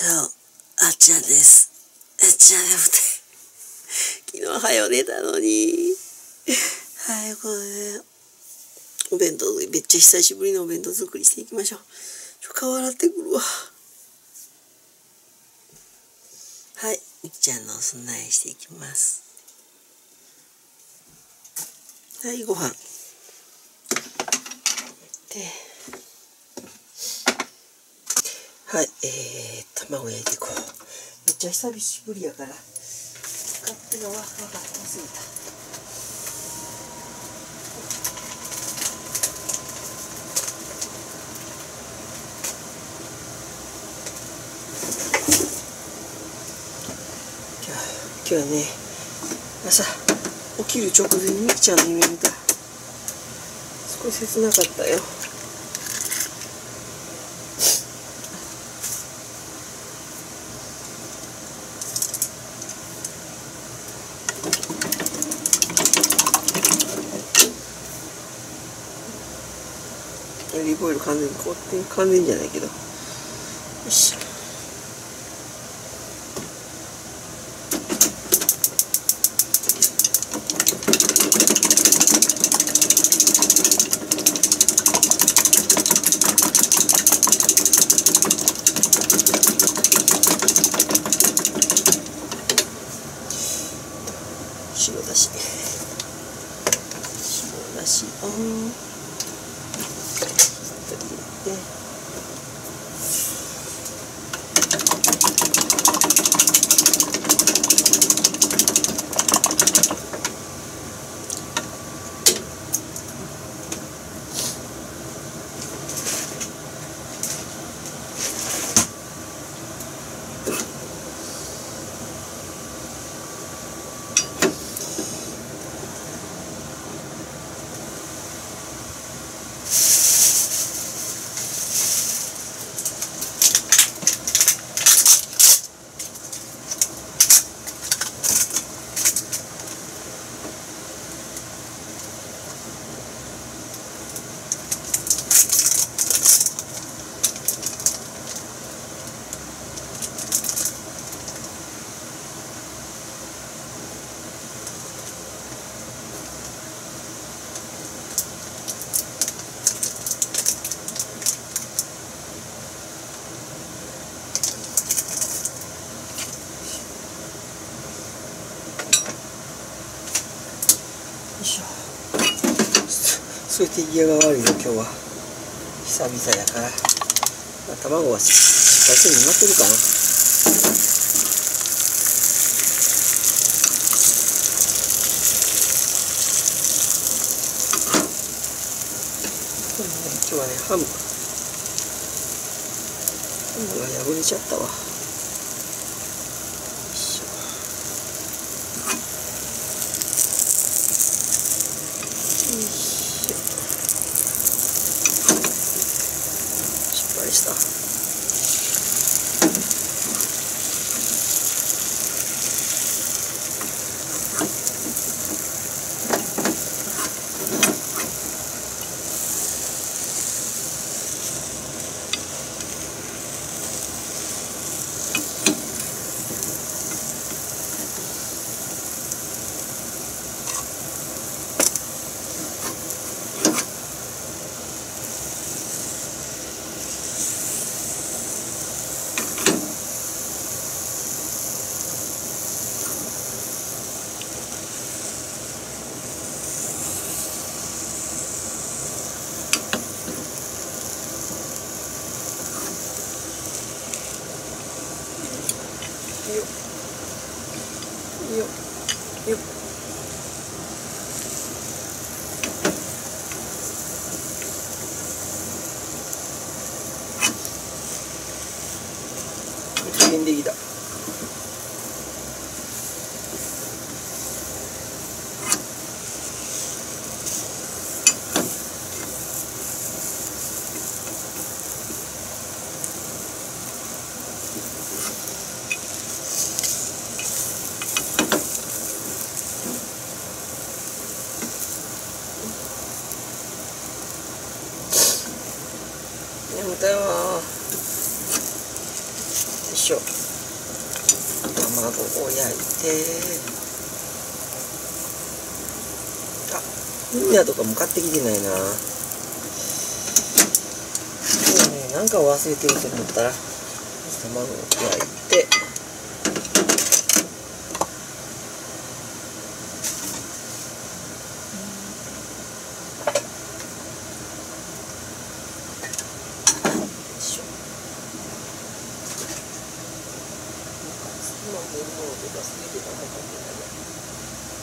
チャオ、あっちゃんです。あっちゃん眠たい。昨日はよ寝たのに。はい、これね、お弁当、めっちゃ久しぶりのお弁当作りしていきましょう。顔洗ってくるわ。はい、みきちゃんのお供えしていきます。はい、ご飯。で、はい、卵焼いていこう。めっちゃ久しぶりやから、勝手がわかんなすぎた。今日はね、朝起きる直前にみきちゃんの夢見た。すごい切なかったよ。オリーブオイル完全に凍って、完全じゃないけど、よっしゃ。白だし、白だしを。で、すごい手際が悪いの、今日は久々やから。卵はしっかりになってるかな。今日はね、ハムが破れちゃったわ。できた。よしょう。卵を焼いて、あ、ニンニャとかも買ってきてないな。そうね、なんか忘れてると思ったら卵を焼いて、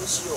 どうしよう。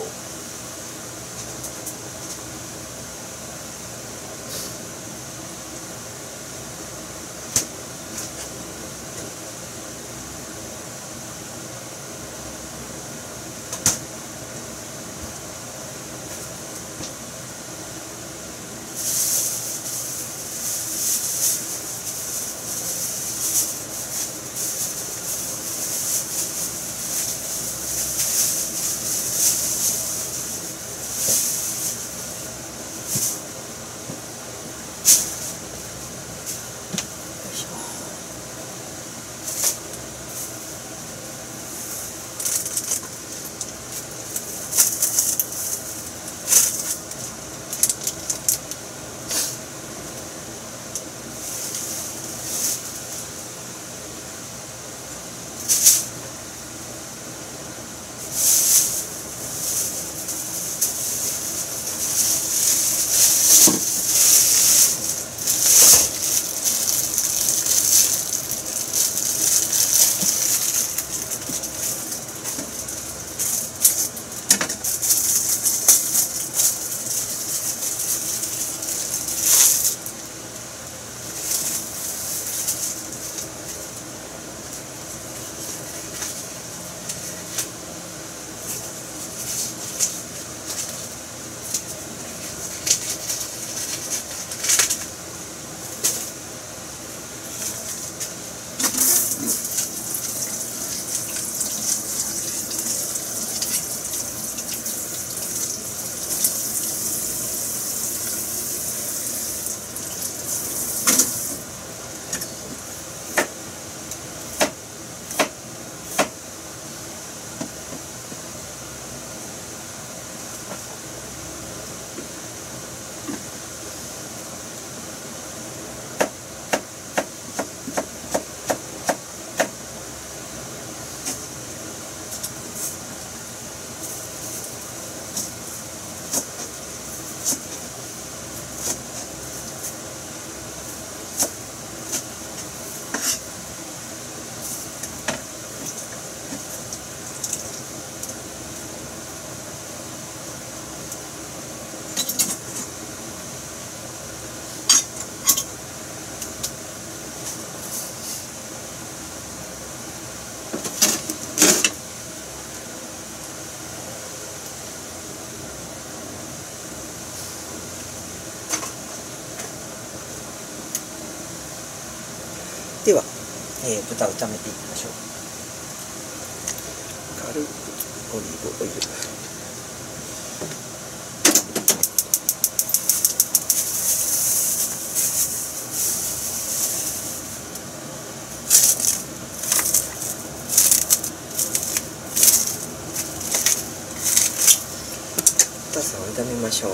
では、豚を炒めていきましょう。軽くオリーブオイル。パスタを炒めましょう。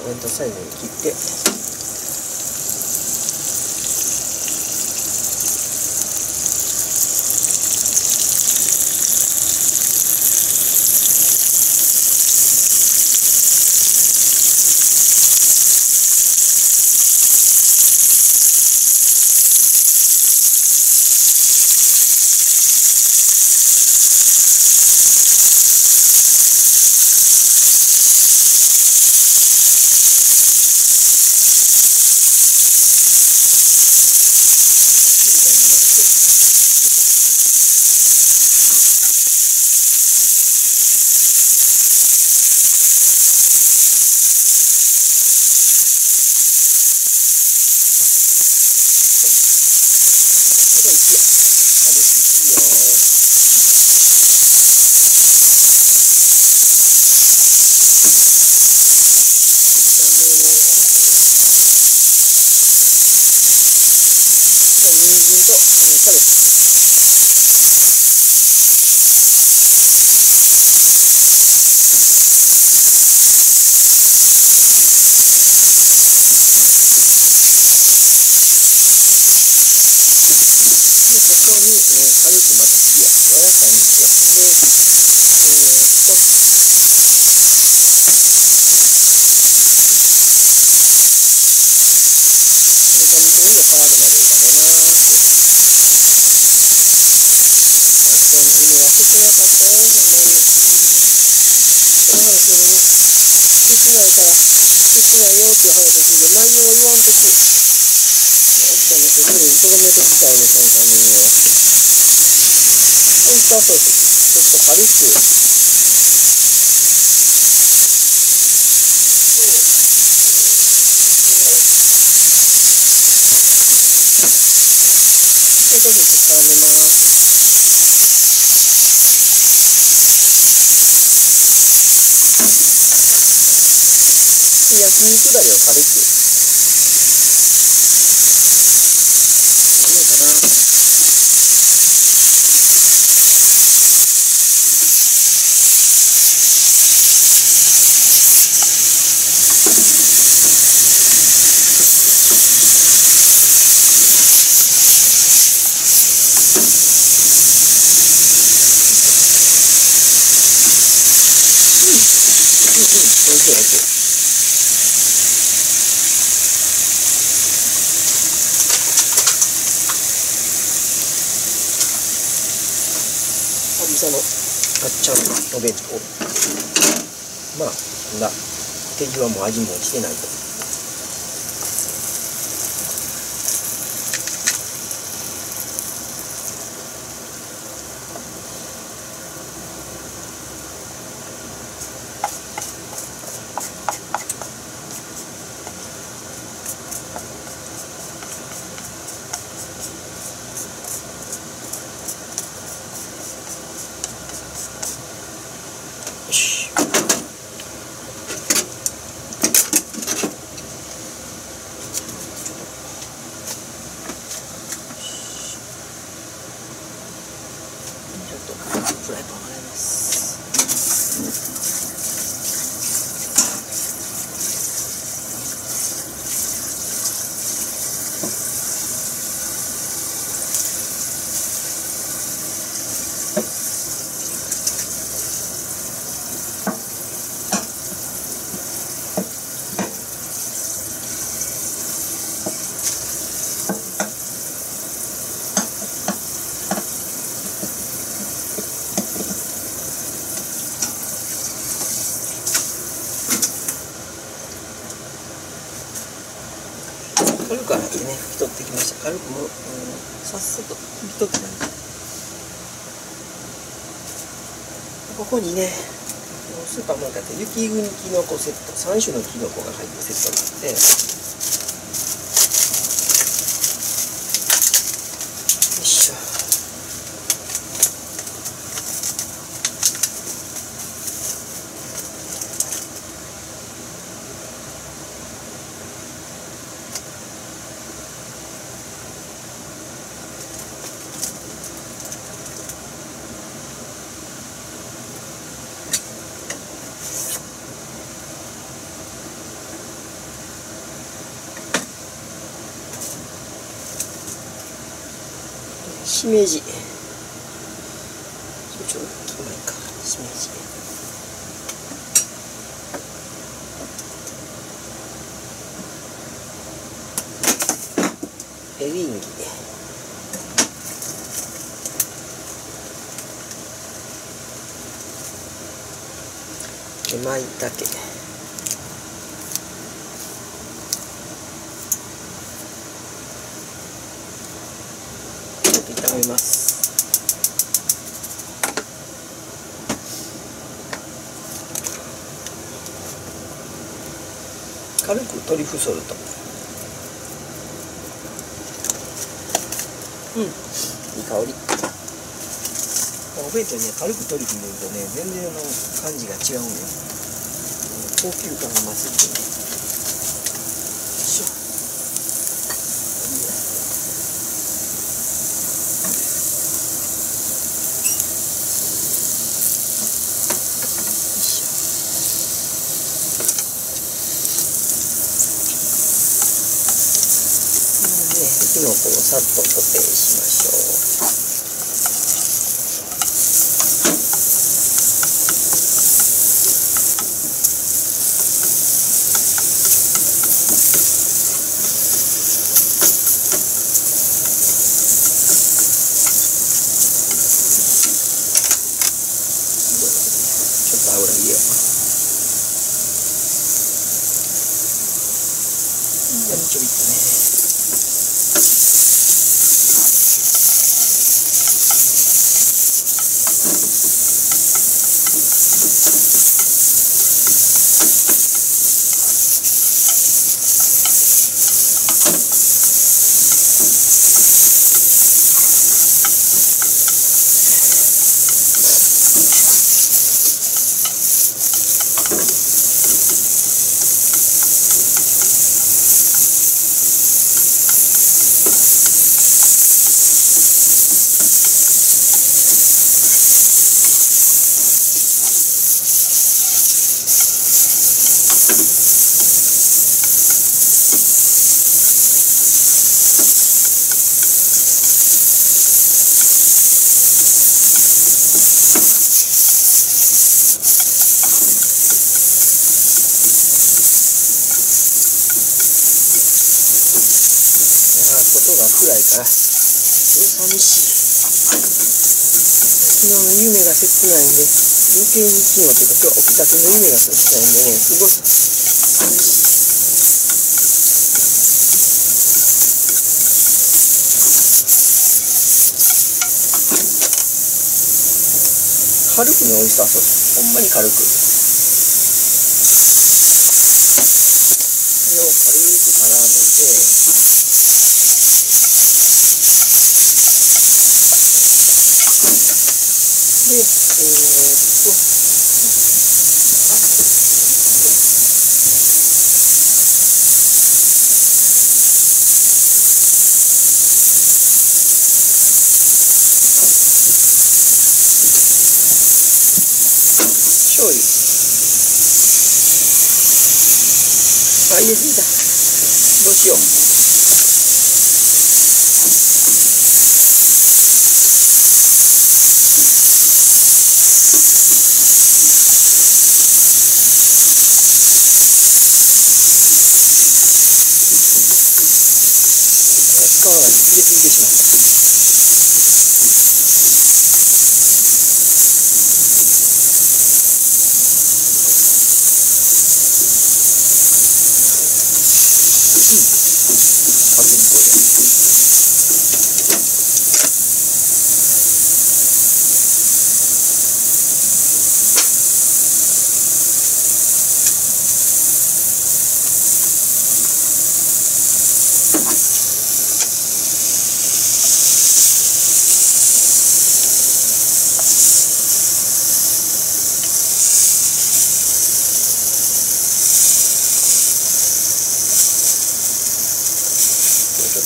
お弁当サイズに切って、お弁当、まあそんな手際も味もしてないと。軽くもさっさと拭き取ってここにね、スーパーマーケット雪国きのこセット、3種のきのこが入ったセットがあって、しめじ、ちょっと大きいか、しめじ。エリンギ、まいたけ、炒めます。軽くトリュフソルト、いい香り。お弁当ね、軽くトリュフ入れるとね、全然感じが違うんで、高級感が増すっていう。きのこをさっと固定しましょう。暗いから、寂しい。昨日の夢が切ないんで、余計に昨日というか今日起きたての夢が切ないんでね、すごい寂しい。軽くね、オイスターソース、ほんまに軽く。これを軽く絡めて。で、醤油。あ、入れすぎた。どうしよう。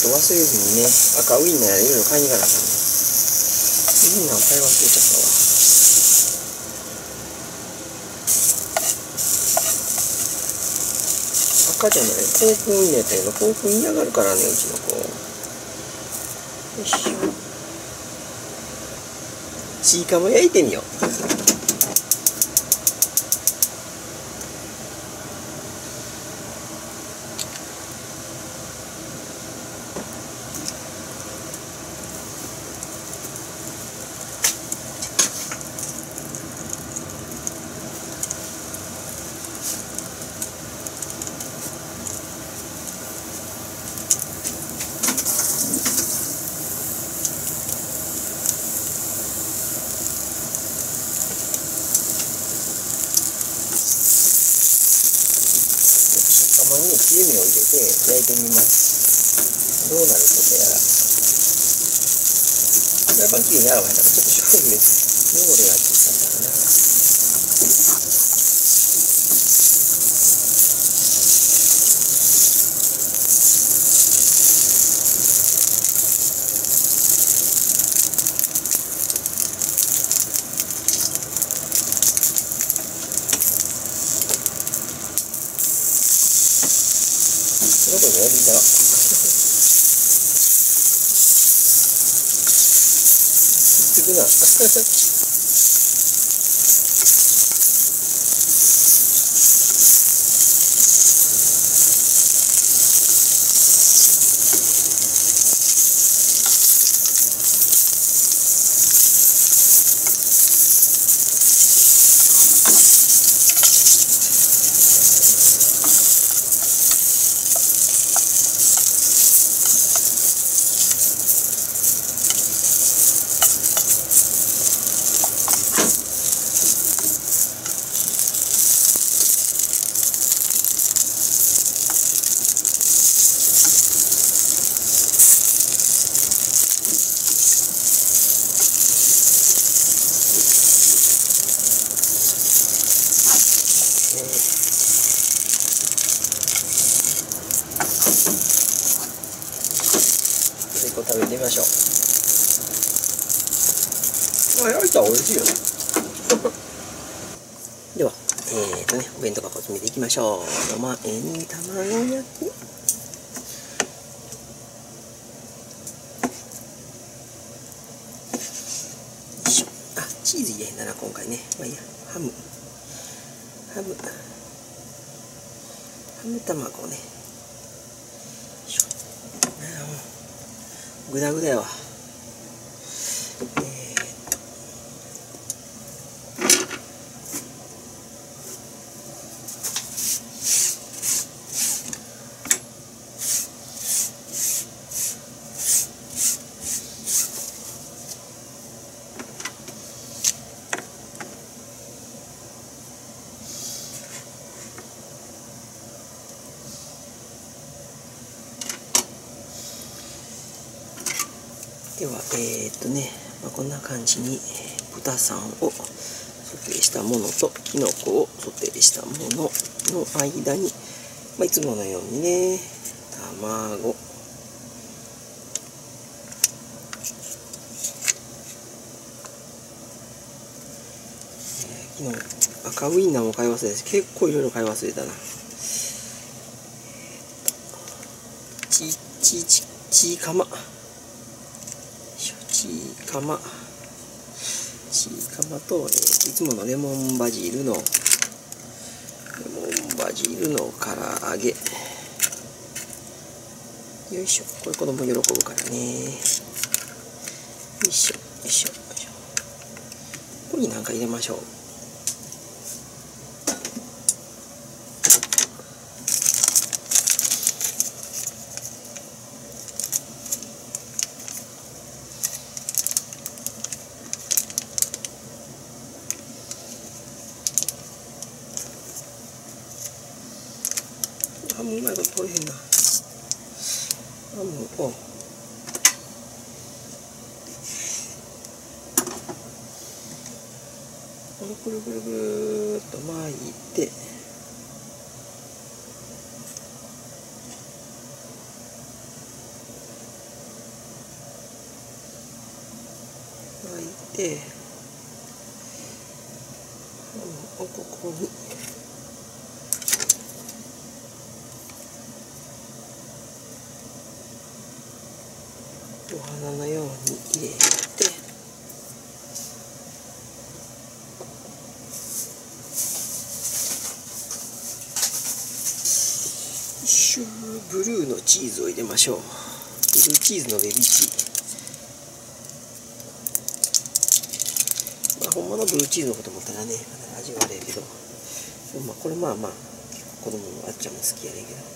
忘れずにね、赤ウインナーやいろいろ買いに行かなあかんね。ウインナーを買い忘れちゃったわ。赤じゃない、ポークウインナーやったけど、ポーク嫌がるからね、うちの子。よいしょ。ちいかも焼いてみよう。ってるな。食べてみましょう。焼いたら美味しいよね。では、お弁当箱詰めていきましょう。生塩卵焼き。あ、チーズ入れんだな、今回ね。まあいいや、ハム卵ね。グダグダやわ。では、こんな感じに豚さんをソテーしたものときのこをソテーしたものの間に、いつものようにね、卵。昨日赤ウインナーも買い忘れです。結構いろいろ買い忘れたな。チーカマ。チーカマと、いつものレモンバジルの唐揚げ。よいしょ、これ子供喜ぶからね。ここに何か入れましょう。うまいこと取れへんな。くるくるくるっと巻いて、ここに。お花のように入れて、ブルーのチーズを入れましょう。ブルーチーズのベビーチーズ。本物のブルーチーズのこと思ったらね、味悪いけど、これ子供のあっちゃんも好きやねんけど。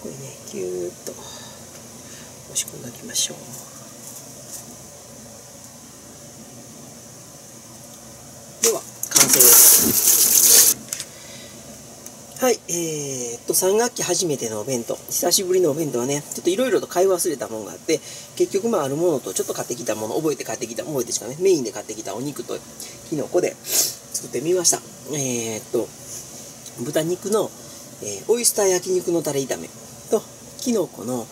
これね、ぎゅーっと押し込んでおきましょう。では完成です。はい、3学期初めてのお弁当、久しぶりのお弁当はね、ちょっといろいろと買い忘れたものがあって、結局あるものとちょっと買ってきたもの、メインで買ってきたお肉ときのこで作ってみました。豚肉の、オイスター焼肉のタレ炒めと、きのこの、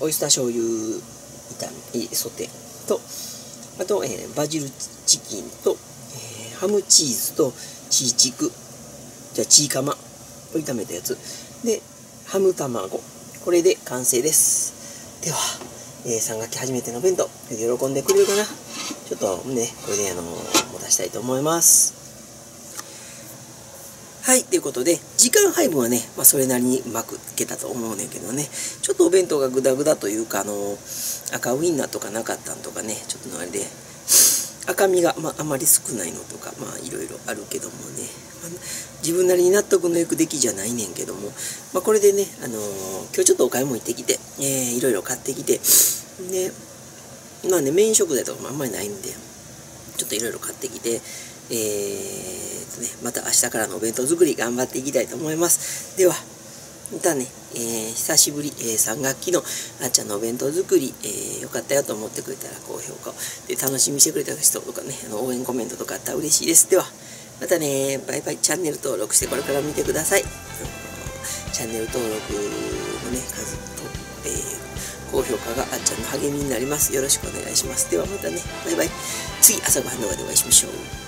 オイスター醤油ソテーと、あと、バジルチキンと、ハムチーズとチーチク、じゃあチーカマを炒めたやつでハム卵、これで完成です。では、3学期初めての弁当喜んでくれるかな。ちょっとねこれでお出したいと思います。はい、ということで時間配分はね、それなりにうまくいけたと思うねんけどね、ちょっとお弁当がグダグダというか赤ウインナーとかなかったんとかね、ちょっとのあれで赤身が、あまり少ないのとかいろいろあるけどもね、自分なりに納得のいく出来じゃないねんけども、これでね、今日ちょっとお買い物行ってきていろいろ買ってきてでねメイン食材とかもあんまりないんでちょっといろいろ買ってきて。また明日からのお弁当作り頑張っていきたいと思います。では、またね、久しぶり、3学期のあっちゃんのお弁当作り、よかったよと思ってくれたら高評価で楽しみにしてくれた人とかね、応援コメントとかあったら嬉しいです。では、またね、バイバイ。チャンネル登録してこれから見てください。チャンネル登録のね、数と、高評価があっちゃんの励みになります。よろしくお願いします。ではまたね、バイバイ。次、朝ごはん動画でお会いしましょう。